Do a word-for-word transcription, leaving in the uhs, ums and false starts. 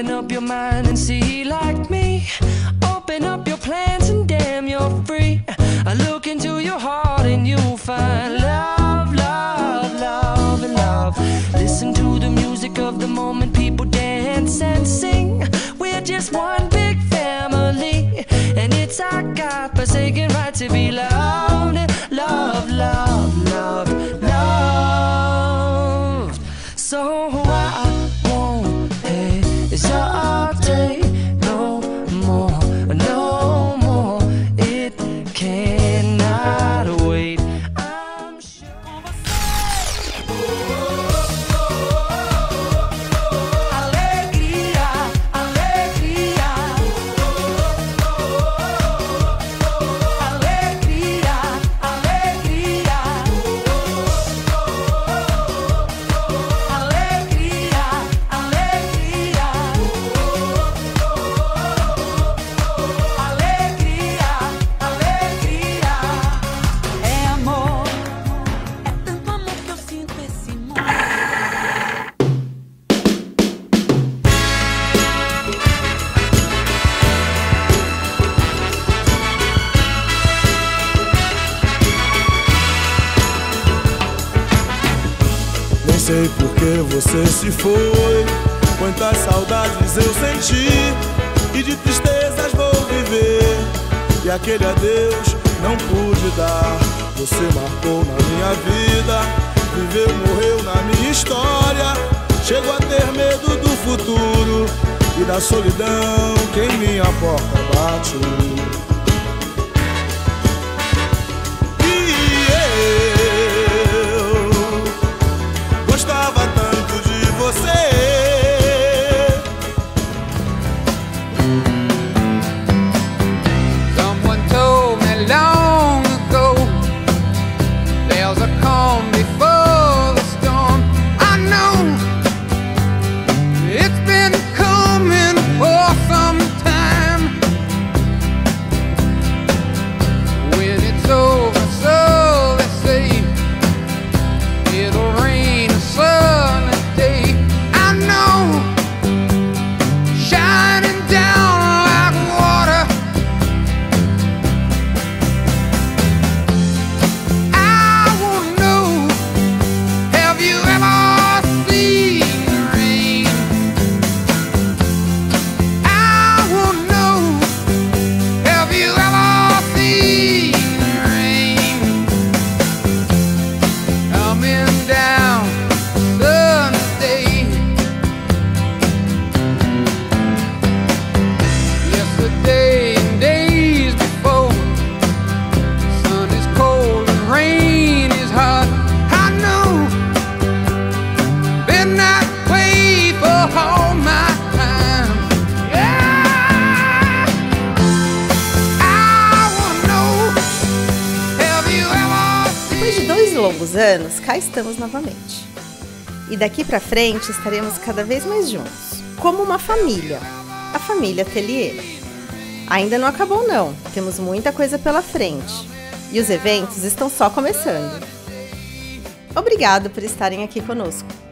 Open up your mind and see like me. Open up your plans and damn, you're free. I look into your heart and you'll find love, love, love, and love. Listen to the music of the moment, people dance and sing. We're just one big family, and it's our God-forsaken right to be loved. Love, love, love, love. So I won't hesitate no more, no more. It cannot wait. I'm sure. Alegria, alegria, alegria, alegria, alegria, alegria, alegria, alegria. É amor, é tanto amor que eu sinto esse mundo. Não sei por que você se foi, quantas saudades eu senti, e de tristezas vou viver, e aquele adeus não pude dar. Você marcou na minha vida, viveu, morreu na minha história. Chego a ter medo do futuro e da solidão que em minha porta bate. E eu gostava tanto de você. Someone told me long ago there's a calm before the storm. I know it's been coming for some time. When it's over, so they say it'll rain a sunny day. I know shining down like water. I won't know. Have you ever seen the rain? I won't know. Have you ever seen the rain coming down Sunday? Yesterday and days before, sun is cold and rain is hot. I know been that way for all my time. Yeah, I won't know. Have you ever Depois de seen dois longos anos, cá estamos novamente. E daqui pra frente estaremos cada vez mais juntos, como uma família, a família Ateliê. Ainda não acabou não, temos muita coisa pela frente. E os eventos estão só começando. Obrigado por estarem aqui conosco.